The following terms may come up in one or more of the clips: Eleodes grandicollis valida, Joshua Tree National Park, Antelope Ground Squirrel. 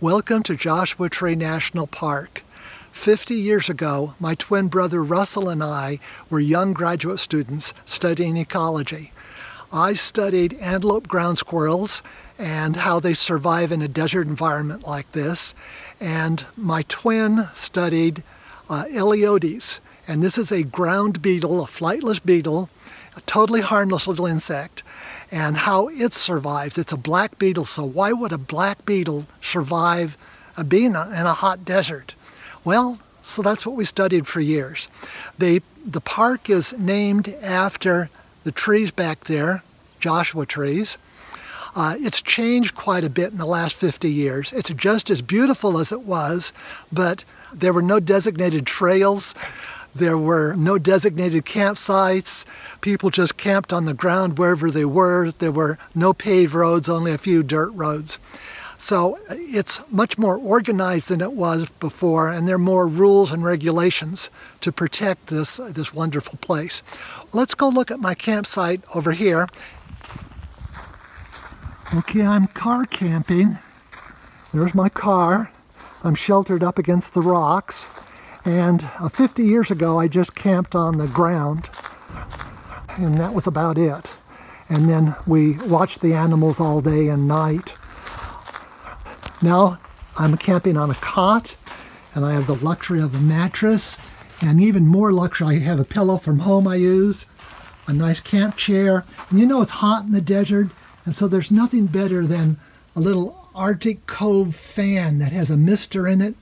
Welcome to Joshua Tree National Park. 50 years ago, my twin brother Russell and I were young graduate students studying ecology. I studied antelope ground squirrels and how they survive in a desert environment like this. And my twin studied Eleodes. And this is a ground beetle, a flightless beetle, a totally harmless little insect, and how it survives. It's a black beetle, so why would a black beetle survive being in a hot desert? Well, so that's what we studied for years. The park is named after the trees back there, Joshua trees. It's changed quite a bit in the last 50 years. It's just as beautiful as it was, but there were no designated trails. There were no designated campsites. People just camped on the ground wherever they were. There were no paved roads, only a few dirt roads. So it's much more organized than it was before, and there are more rules and regulations to protect this wonderful place. Let's go look at my campsite over here. Okay, I'm car camping. There's my car. I'm sheltered up against the rocks. And 50 years ago, I just camped on the ground, and that was about it. And then we watched the animals all day and night. Now I'm camping on a cot, and I have the luxury of a mattress, and even more luxury, I have a pillow from home I use, a nice camp chair. And you know it's hot in the desert, and so there's nothing better than a little Arctic Cove fan that has a mister in it.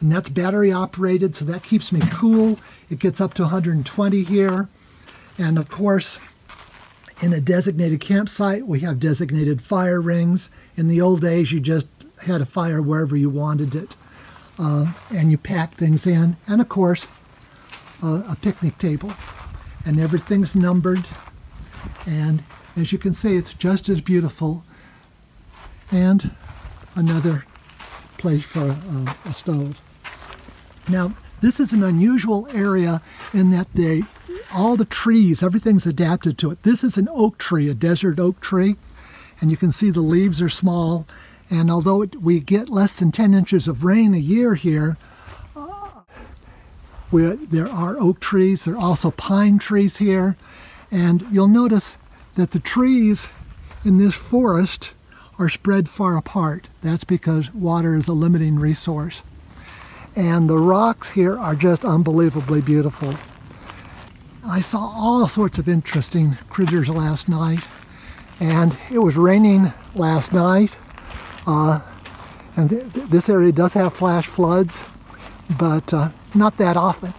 And that's battery operated, so that keeps me cool. It gets up to 120 here. And of course, in a designated campsite, we have designated fire rings. In the old days, you just had a fire wherever you wanted it. And you pack things in. And of course, a picnic table. And everything's numbered. And as you can see, it's just as beautiful. And another place for a stove. Now, this is an unusual area in that all the trees, everything's adapted to it. This is an oak tree, a desert oak tree, and you can see the leaves are small, and although we get less than 10 inches of rain a year here, there are oak trees. There are also pine trees here, and you'll notice that the trees in this forest are spread far apart. That's because water is a limiting resource. And the rocks here are just unbelievably beautiful. I saw all sorts of interesting critters last night, and it was raining last night. And this area does have flash floods, but not that often.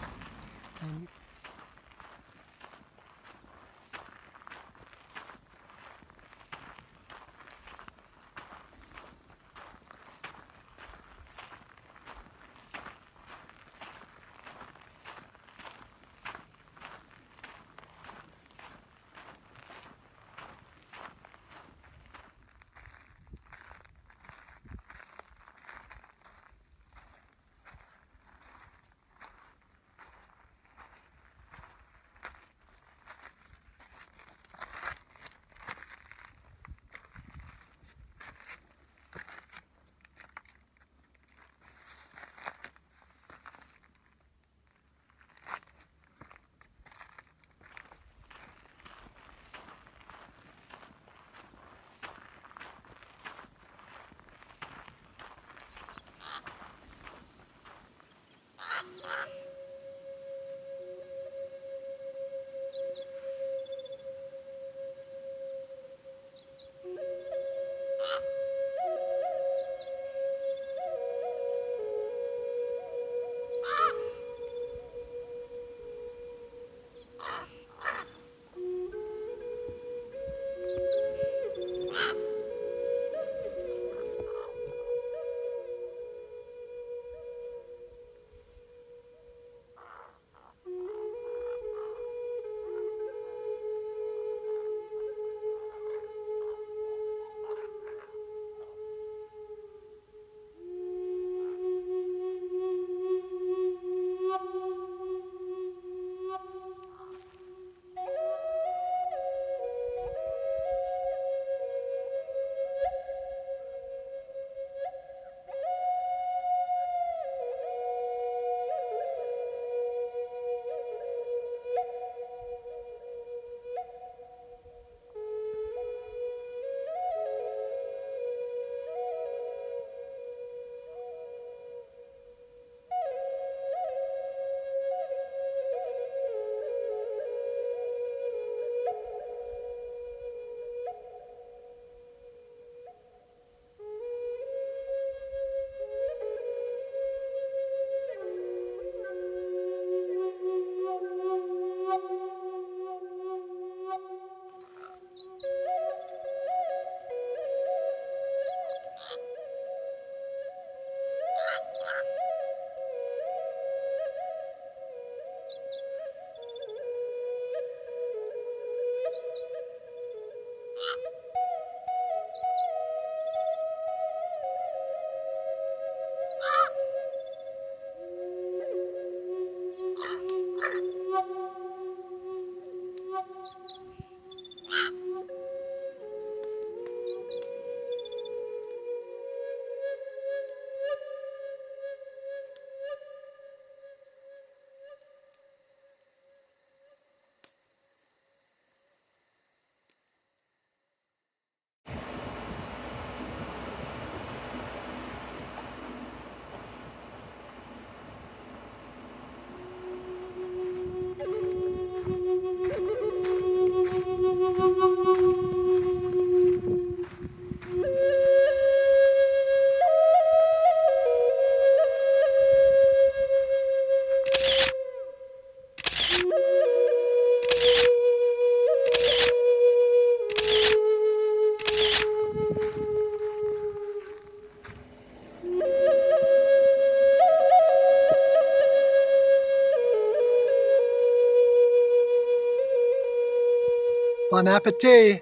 Bon appétit!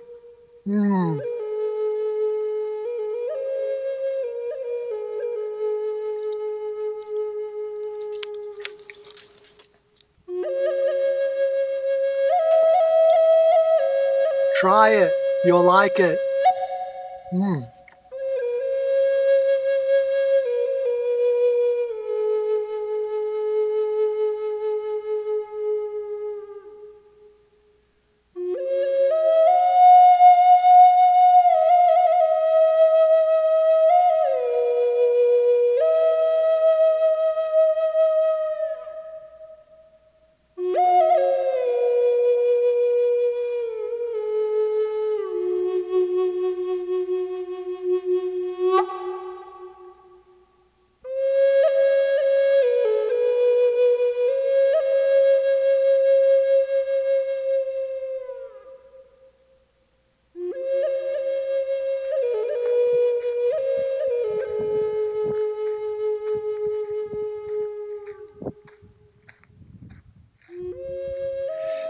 Try it, you'll like it.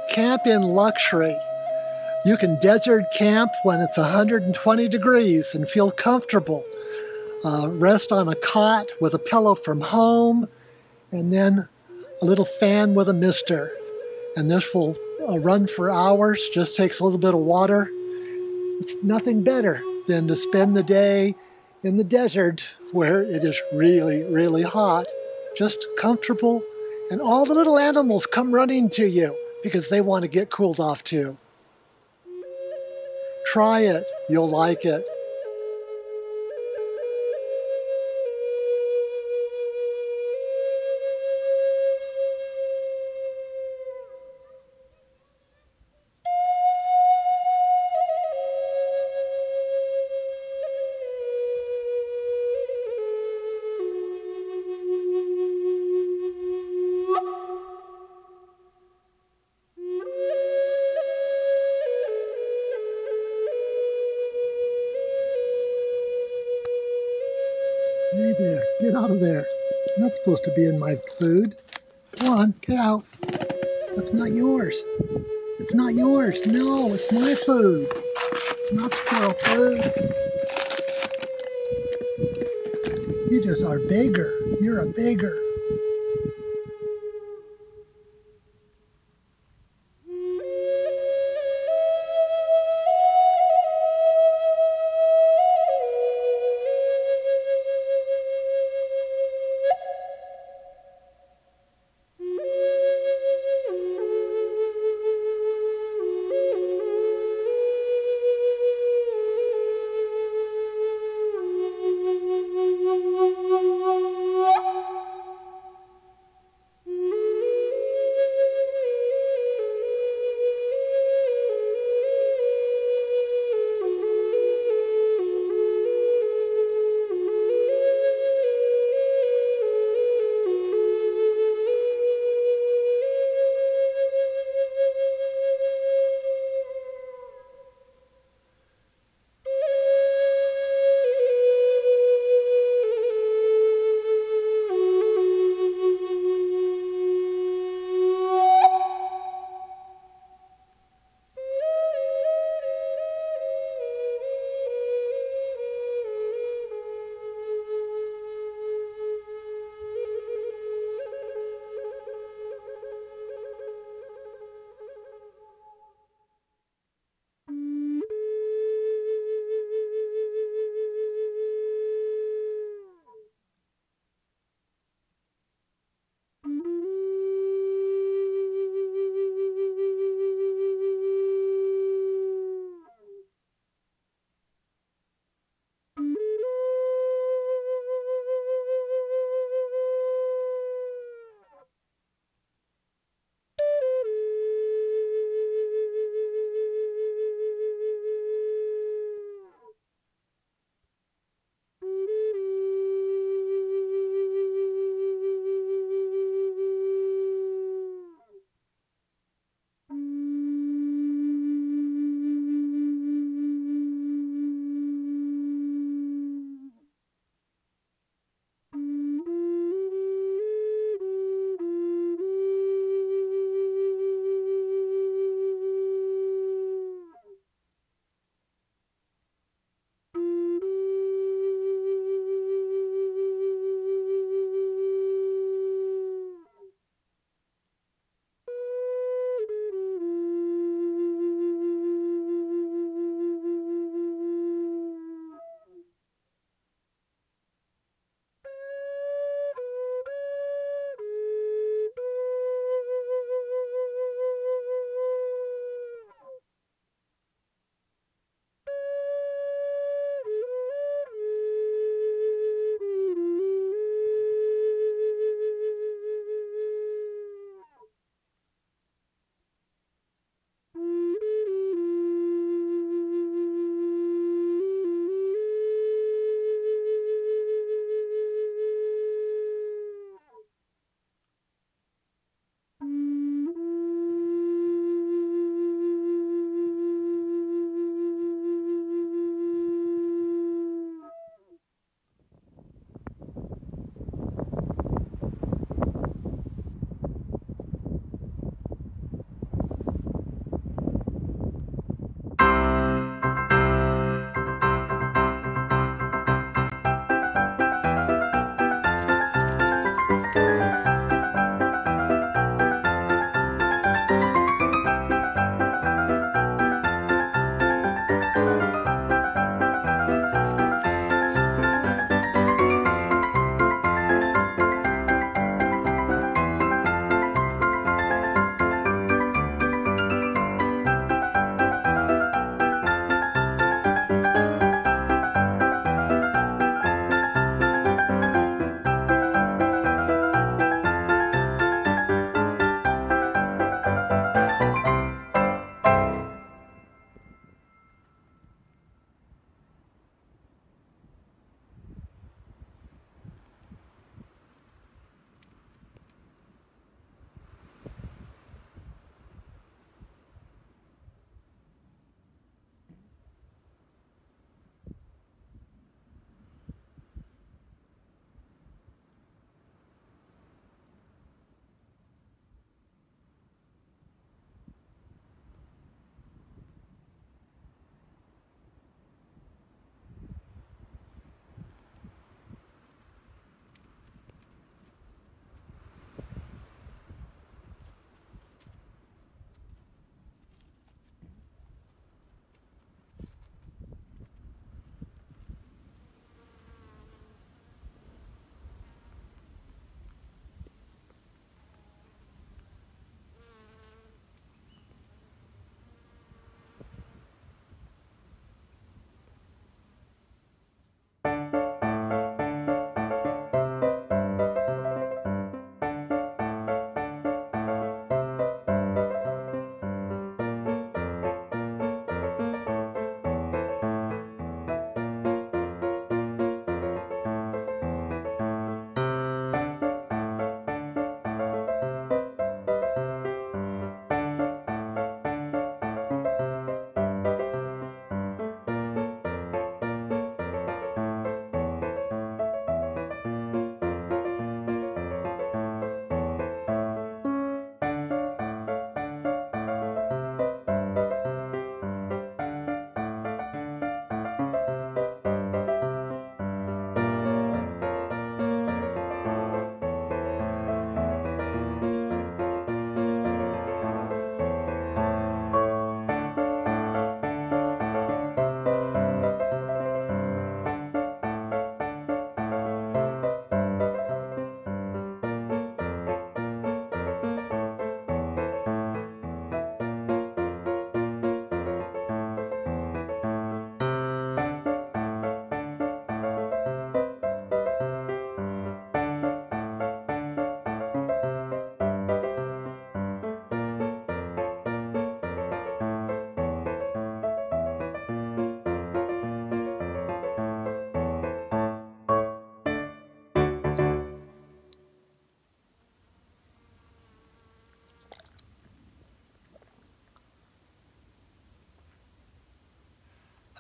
Camp in luxury. You can desert camp when it's 120 degrees and feel comfortable. Rest on a cot with a pillow from home and then a little fan with a mister. And this will run for hours, just takes a little bit of water. It's nothing better than to spend the day in the desert where it is really, really hot, just comfortable, and all the little animals come running to you because they want to get cooled off too. Try it, you'll like it. Hey there, get out of there. You're not supposed to be in my food. Come on, get out. That's not yours. It's not yours. No, it's my food. It's not squirrel food. You just are a beggar. You're a beggar.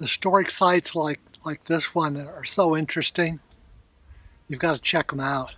historic sites like this one are so interesting. You've got to check them out.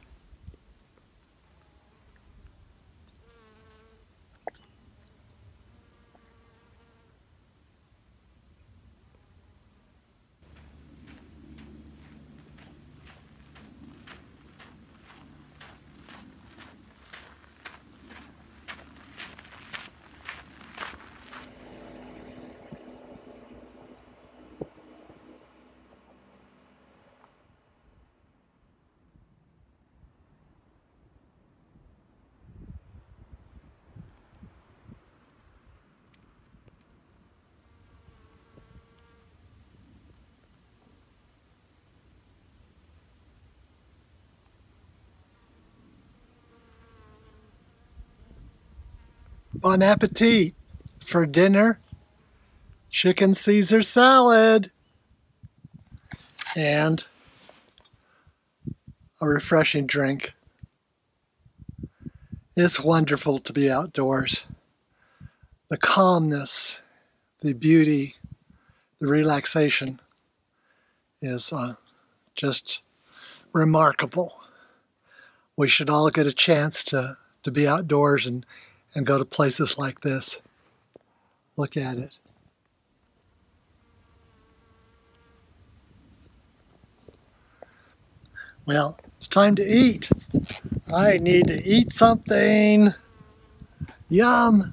Bon appetit! For dinner, chicken Caesar salad and a refreshing drink. It's wonderful to be outdoors. The calmness, the beauty, the relaxation is just remarkable. We should all get a chance to be outdoors and go to places like this. Look at it. Well, it's time to eat. I need to eat something. Yum.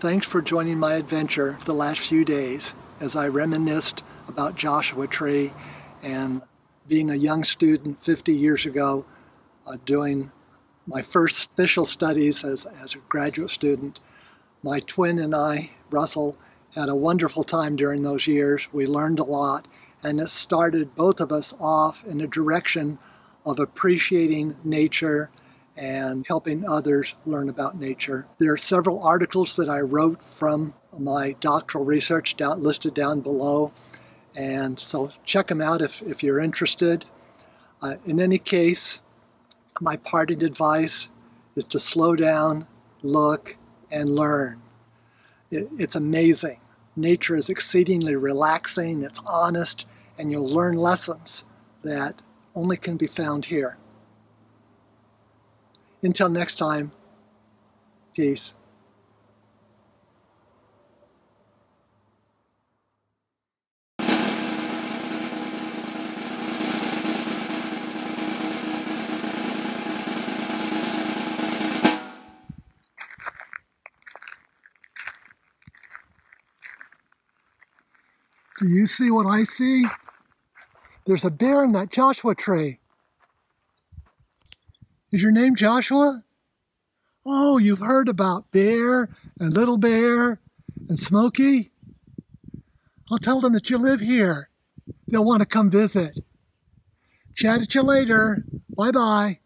Thanks for joining my adventure the last few days as I reminisced about Joshua Tree and being a young student 50 years ago, doing my first official studies as a graduate student. My twin and I, Russell, had a wonderful time during those years. We learned a lot, and it started both of us off in a direction of appreciating nature and helping others learn about nature. There are several articles that I wrote from my doctoral research listed down below, and so check them out if you're interested. In any case, my parting advice is to slow down, look, and learn. It's amazing. Nature is exceedingly relaxing, it's honest, and you'll learn lessons that only can be found here. Until next time, peace. Do you see what I see? There's a bear in that Joshua tree. Is your name Joshua? Oh, you've heard about Bear and Little Bear and Smokey. I'll tell them that you live here. They'll want to come visit. Chat at you later. Bye-bye.